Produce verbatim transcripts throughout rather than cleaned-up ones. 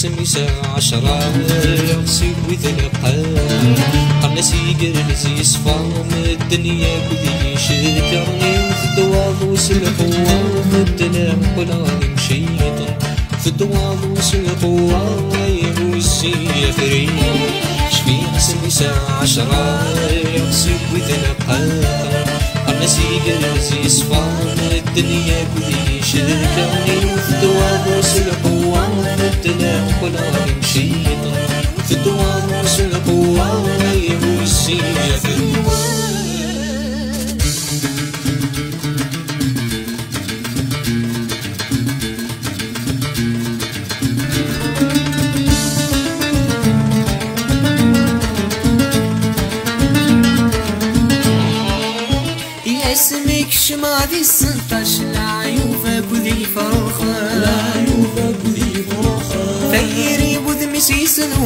سميسة عشرة يغسل وذن القلب قرنسي يقرنز يصفر من الدنيا وذي يشكرني في الدواض وسلقوة ومدنا ولا نمشي في الدواض وسلقوة ويهوزي يفري شفيع سميسة عشرة يغسل وذن القلب قرنسي يقرنز يصفر من الدنيا وذي يشكرني في الدواض وسلقوة تلا ولا نمشي في الدوام وسلقوا ويهوسي. اسمك شمعدي السنطاش لا يوفى بذي فروخة لا يوفى بذي فروخة فيري بذمي سيسن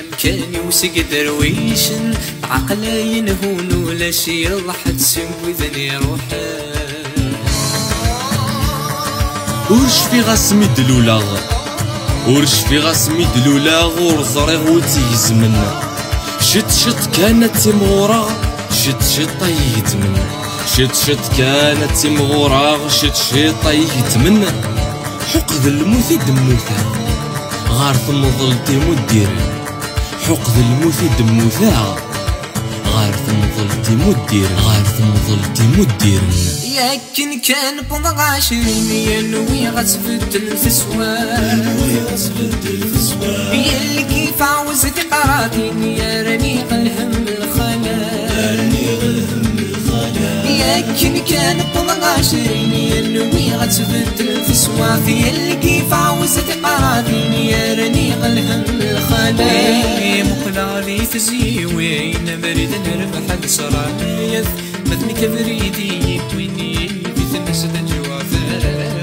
امكاني وسقد رويشن عقلا ينهون ولا شي يضحك سوذني روحي ورش في غسمي دلولاغ ورش في غسمي دلولاغ ورزريغ وتيز منا شت شت كانت تمغوراغ شت شت طيت منا شت شت كانت تمغوراغ شت شت طيت منا حقد الموثي دموثا غار ثم ظلتي مدير حقد الموثي دموثا غار ثم ظلتي مدير غار ثم ظلتي مدير ياكن كان بضع عشرين يلوي غتبدل في سوار يلوي غتبدل في سوار يلي كيف عاوزتي قراتين يا راني غنهم الخلا راني غنهم الخلا ياكن كان بضع عشرين يلوي غتبدل في سوار يلي كيف عاوزتي قراتين مقلعلي تزيوين بريد نربح الصراحية مثل كبريدي يكويني بثنس دجوع فادرة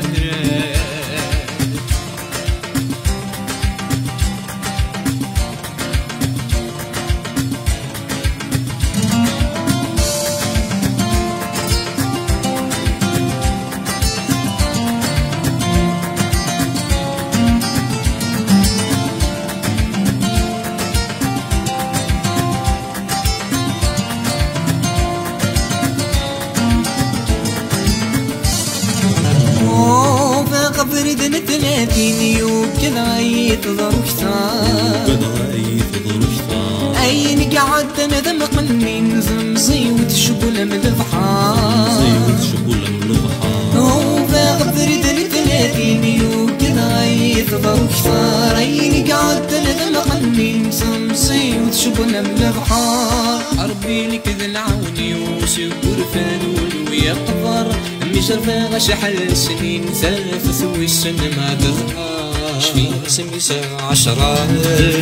بردنا ثلاثين يمكن عيط ضركتار يمكن عيط ضركتار أين قعدت أنا ذمق منين زمزي وتشبول من البحار زي وتشبول من البحار هو باغ بردنا ثلاثين يمكن عيط ضركتار أين قعدت أنا ذمق منين زمزي وتشبول من البحار أربي لك ذا العون يوسف فانول ويقدر مشرفة غش حل سنين ثلاث ثوي السن ما تذكر شفي سميسة عشرة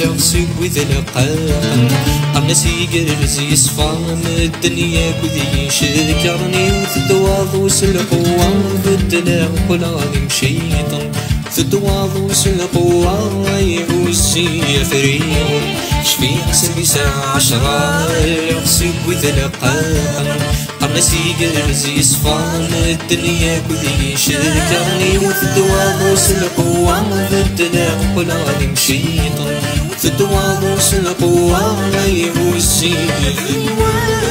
يغسل وذا القلب قرنسي يقرز يصفر من الدنيا وذي يشكرني وفي الدواضوس القوة بدلا وكل غادي مشيطن في الدواضوس القوة يعوزي يفريهم شفيع سميسة عشرة يغسل وذا القلب قرنسي يقرز يصفر الدنيا كذي يشكرني وفي الدواضوس القوة بدلا وكل غادي مشيطن في الدواضوس القوة يعوزي يفريهم.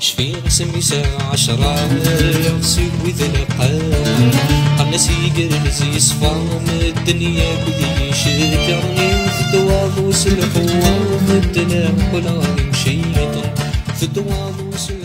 شفيع سميسة عشرة يغسل وذا القلب قرنسي يقرز يصفر من الدنيا وذي شكرني في الدواض وسلحوا في الدنيا ولا يمشي عطر في الدواض وسلحوا.